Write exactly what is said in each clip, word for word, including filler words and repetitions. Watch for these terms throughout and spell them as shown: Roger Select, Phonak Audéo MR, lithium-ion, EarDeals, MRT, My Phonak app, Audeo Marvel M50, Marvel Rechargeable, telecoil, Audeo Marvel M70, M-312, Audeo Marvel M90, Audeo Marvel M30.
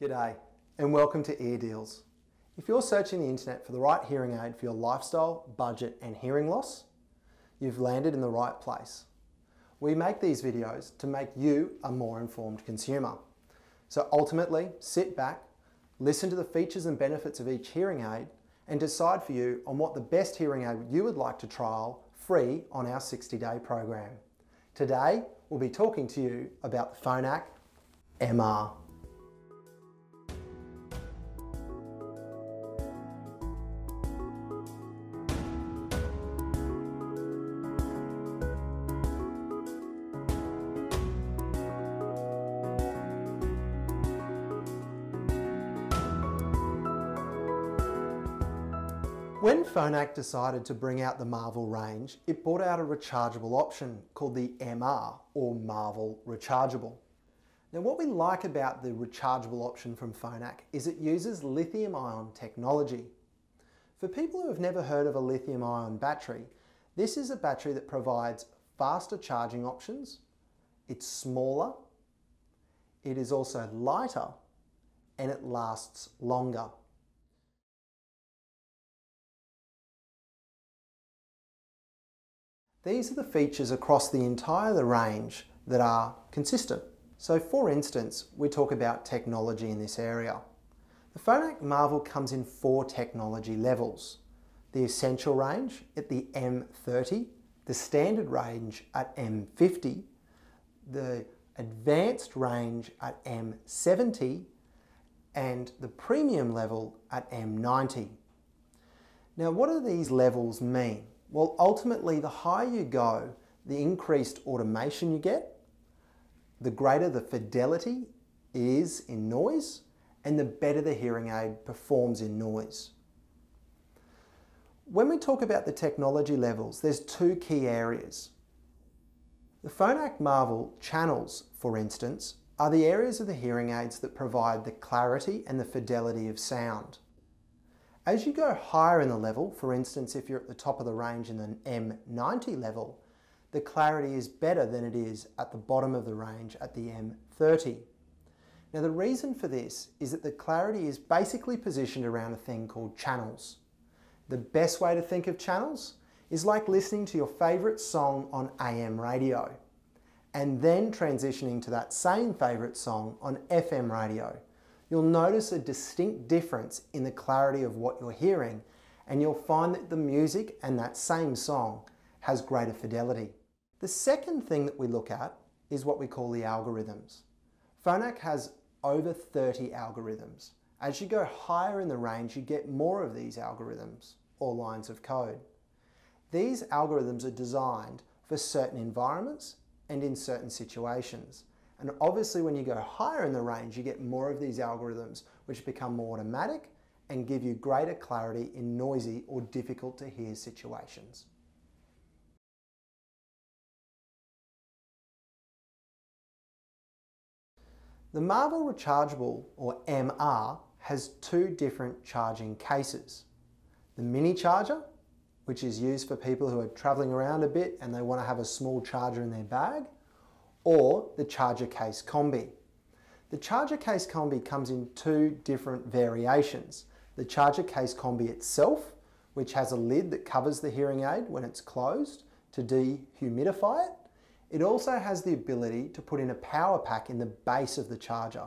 G'day and welcome to EarDeals. If you're searching the internet for the right hearing aid for your lifestyle, budget and hearing loss, you've landed in the right place. We make these videos to make you a more informed consumer. So ultimately, sit back, listen to the features and benefits of each hearing aid and decide for you on what the best hearing aid you would like to trial free on our sixty day program. Today, we'll be talking to you about the Phonak M R. When Phonak decided to bring out the Marvel range, it brought out a rechargeable option called the M R, or Marvel Rechargeable. Now what we like about the rechargeable option from Phonak is it uses lithium-ion technology. For people who have never heard of a lithium-ion battery, this is a battery that provides faster charging options, it's smaller, it is also lighter, and it lasts longer. These are the features across the entire the range that are consistent. So for instance, we talk about technology in this area. The Phonak Marvel comes in four technology levels. The Essential range at the M thirty, the Standard range at M fifty, the Advanced range at M seventy, and the Premium level at M ninety. Now what do these levels mean? Well, ultimately, the higher you go, the increased automation you get, the greater the fidelity is in noise, and the better the hearing aid performs in noise. When we talk about the technology levels, there's two key areas. The Phonak Marvel channels, for instance, are the areas of the hearing aids that provide the clarity and the fidelity of sound. As you go higher in the level, for instance, if you're at the top of the range in an M ninety level, the clarity is better than it is at the bottom of the range at the M thirty. Now the reason for this is that the clarity is basically positioned around a thing called channels. The best way to think of channels is like listening to your favourite song on A M radio and then transitioning to that same favourite song on F M radio. You'll notice a distinct difference in the clarity of what you're hearing, and you'll find that the music and that same song has greater fidelity. The second thing that we look at is what we call the algorithms. Phonak has over thirty algorithms. As you go higher in the range, you get more of these algorithms, or lines of code. These algorithms are designed for certain environments and in certain situations. And obviously when you go higher in the range, you get more of these algorithms, which become more automatic and give you greater clarity in noisy or difficult to hear situations. The Marvel Rechargeable, or M R, has two different charging cases. The mini charger, which is used for people who are traveling around a bit and they want to have a small charger in their bag, or the Charger Case Combi. The Charger Case Combi comes in two different variations. The Charger Case Combi itself, which has a lid that covers the hearing aid when it's closed to dehumidify it. It also has the ability to put in a power pack in the base of the charger.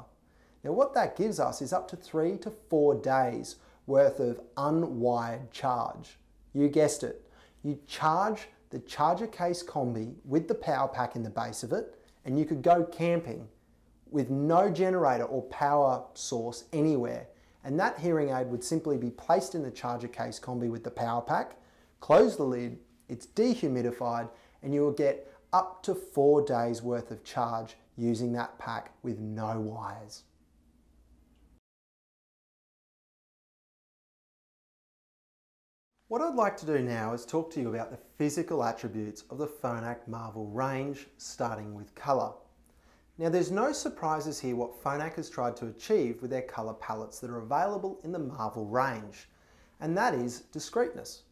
Now what that gives us is up to three to four days worth of unwired charge. You guessed it. You charge the Charger Case Combi with the power pack in the base of it, and you could go camping with no generator or power source anywhere, and that hearing aid would simply be placed in the Charger Case Combi with the power pack, close the lid, it's dehumidified, and you will get up to four days worth of charge using that pack with no wires. What I'd like to do now is talk to you about the physical attributes of the Phonak Marvel range, starting with colour. Now there's no surprises here what Phonak has tried to achieve with their colour palettes that are available in the Marvel range, and that is discreteness.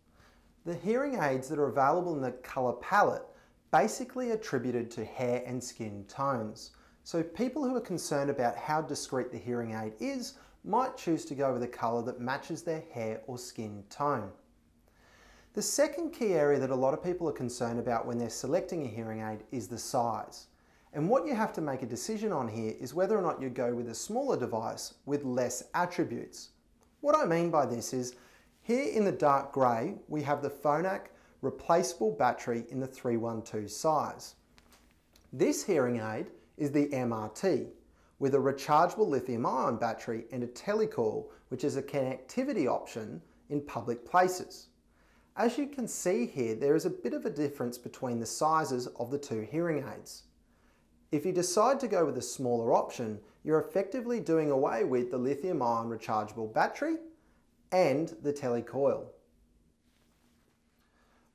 The hearing aids that are available in the colour palette basically attributed to hair and skin tones, So people who are concerned about how discreet the hearing aid is might choose to go with a colour that matches their hair or skin tone. The second key area that a lot of people are concerned about when they're selecting a hearing aid is the size. And what you have to make a decision on here is whether or not you go with a smaller device with less attributes. What I mean by this is, here in the dark grey, we have the Phonak replaceable battery in the three twelve size. This hearing aid is the M R T, with a rechargeable lithium-ion battery and a telecoil, which is a connectivity option in public places. As you can see here, there is a bit of a difference between the sizes of the two hearing aids. If you decide to go with a smaller option, you're effectively doing away with the lithium-ion rechargeable battery and the telecoil.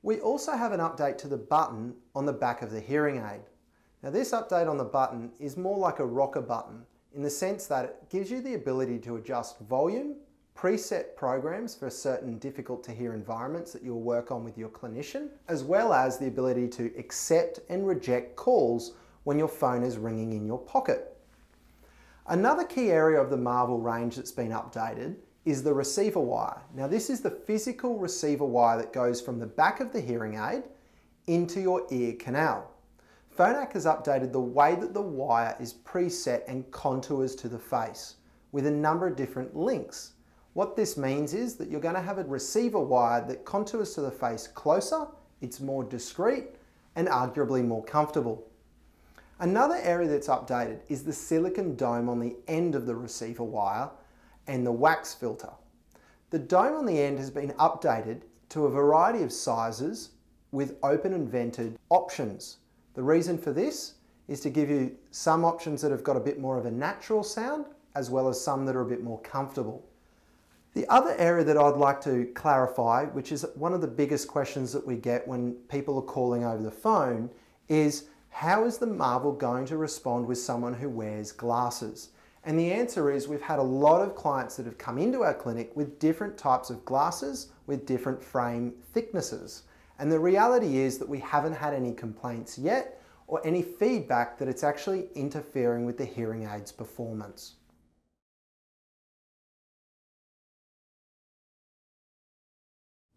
We also have an update to the button on the back of the hearing aid. Now, this update on the button is more like a rocker button in the sense that it gives you the ability to adjust volume, preset programs for certain difficult to hear environments that you'll work on with your clinician, as well as the ability to accept and reject calls when your phone is ringing in your pocket. Another key area of the Marvel range that's been updated is the receiver wire. Now, this is the physical receiver wire that goes from the back of the hearing aid into your ear canal. Phonak has updated the way that the wire is preset and contours to the face with a number of different links. What this means is that you're going to have a receiver wire that contours to the face closer, it's more discreet and arguably more comfortable. Another area that's updated is the silicon dome on the end of the receiver wire and the wax filter. The dome on the end has been updated to a variety of sizes with open and vented options. The reason for this is to give you some options that have got a bit more of a natural sound, as well as some that are a bit more comfortable. The other area that I'd like to clarify, which is one of the biggest questions that we get when people are calling over the phone, is how is the Marvel going to respond with someone who wears glasses? And the answer is we've had a lot of clients that have come into our clinic with different types of glasses with different frame thicknesses. And the reality is that we haven't had any complaints yet or any feedback that it's actually interfering with the hearing aid's performance.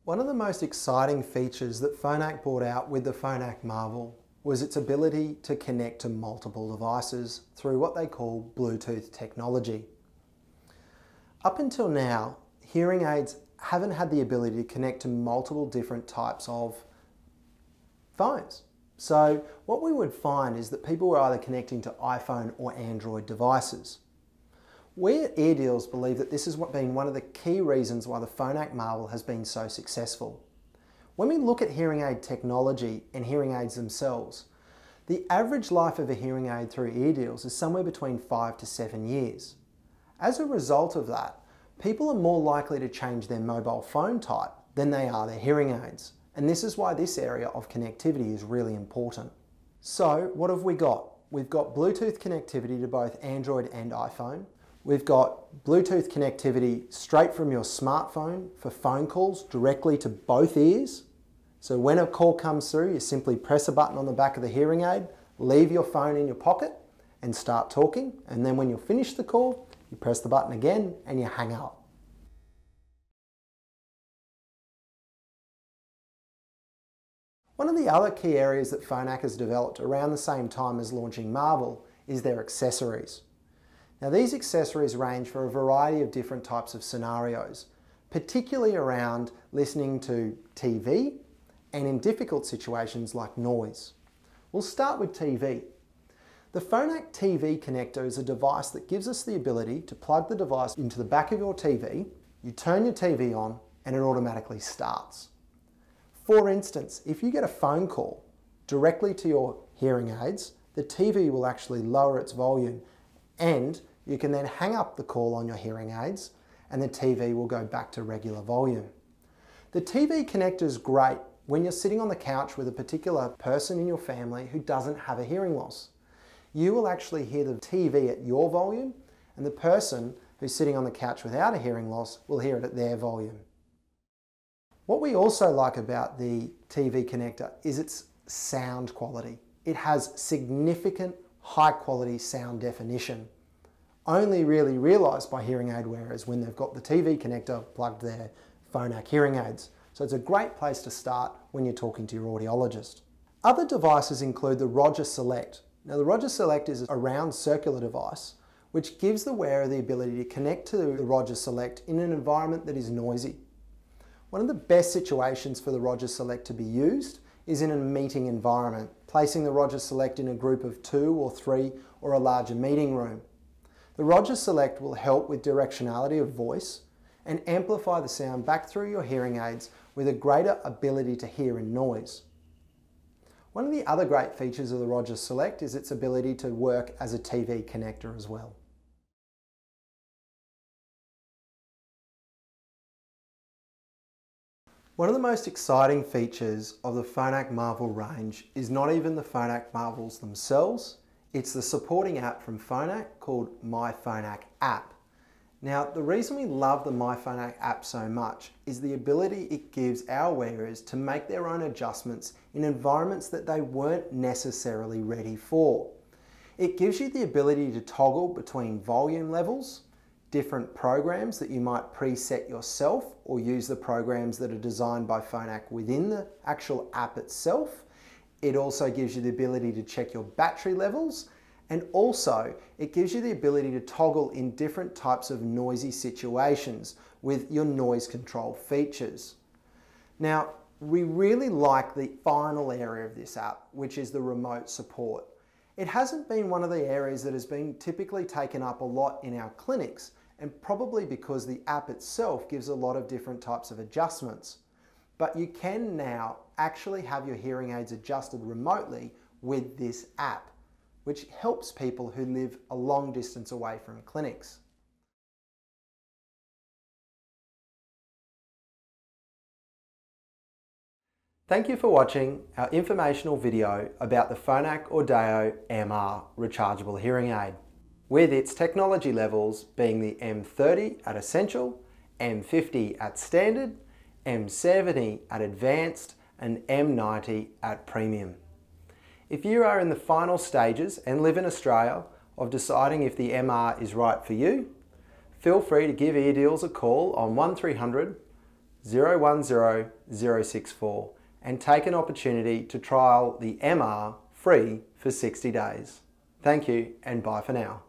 One of the most exciting features that Phonak brought out with the Phonak Marvel was its ability to connect to multiple devices through what they call Bluetooth technology. Up until now, hearing aids haven't had the ability to connect to multiple different types of phones. So what we would find is that people were either connecting to iPhone or Android devices. We at EarDeals believe that this has been one of the key reasons why the Phonak Marvel has been so successful. When we look at hearing aid technology and hearing aids themselves, the average life of a hearing aid through EarDeals is somewhere between five to seven years. As a result of that, people are more likely to change their mobile phone type than they are their hearing aids. And this is why this area of connectivity is really important. So what have we got? We've got Bluetooth connectivity to both Android and iPhone. We've got Bluetooth connectivity straight from your smartphone for phone calls directly to both ears. So when a call comes through, you simply press a button on the back of the hearing aid, leave your phone in your pocket and start talking. And then when you finish the call, you press the button again and you hang up. One of the other key areas that Phonak has developed around the same time as launching Marvel is their accessories. Now, these accessories range for a variety of different types of scenarios, particularly around listening to T V and in difficult situations like noise. We'll start with T V. The Phonak T V connector is a device that gives us the ability to plug the device into the back of your T V, you turn your T V on and it automatically starts. For instance, if you get a phone call directly to your hearing aids, the T V will actually lower its volume and you can then hang up the call on your hearing aids and the T V will go back to regular volume. The T V connector is great when you're sitting on the couch with a particular person in your family who doesn't have a hearing loss. You will actually hear the T V at your volume and the person who's sitting on the couch without a hearing loss will hear it at their volume. What we also like about the T V connector is its sound quality. It has significant high quality sound definition, only really realized by hearing aid wearers when they've got the T V connector plugged their Phonak hearing aids. So it's a great place to start when you're talking to your audiologist. Other devices include the Roger Select. Now the Roger Select is a round circular device which gives the wearer the ability to connect to the Roger Select in an environment that is noisy. One of the best situations for the Roger Select to be used is in a meeting environment, placing the Roger Select in a group of two or three or a larger meeting room. The Roger Select will help with directionality of voice and amplify the sound back through your hearing aids with a greater ability to hear in noise. One of the other great features of the Roger Select is its ability to work as a T V connector as well. One of the most exciting features of the Phonak Marvel range is not even the Phonak Marvels themselves, it's the supporting app from Phonak called My Phonak app. Now, the reason we love the My Phonak app so much is the ability it gives our wearers to make their own adjustments in environments that they weren't necessarily ready for. It gives you the ability to toggle between volume levels, different programs that you might preset yourself, or use the programs that are designed by Phonak within the actual app itself. It also gives you the ability to check your battery levels, and also it gives you the ability to toggle in different types of noisy situations with your noise control features. Now, we really like the final area of this app, which is the remote support. It hasn't been one of the areas that has been typically taken up a lot in our clinics, and probably because the app itself gives a lot of different types of adjustments. But you can now actually have your hearing aids adjusted remotely with this app, which helps people who live a long distance away from clinics. Thank you for watching our informational video about the Phonak Audéo M R rechargeable hearing aid, with its technology levels being the M thirty at Essential, M fifty at Standard, M seventy at Advanced and M ninety at Premium. If you are in the final stages and live in Australia of deciding if the M R is right for you, feel free to give EarDeals a call on one three hundred, zero one zero, zero six four and take an opportunity to trial the M R free for sixty days. Thank you and bye for now.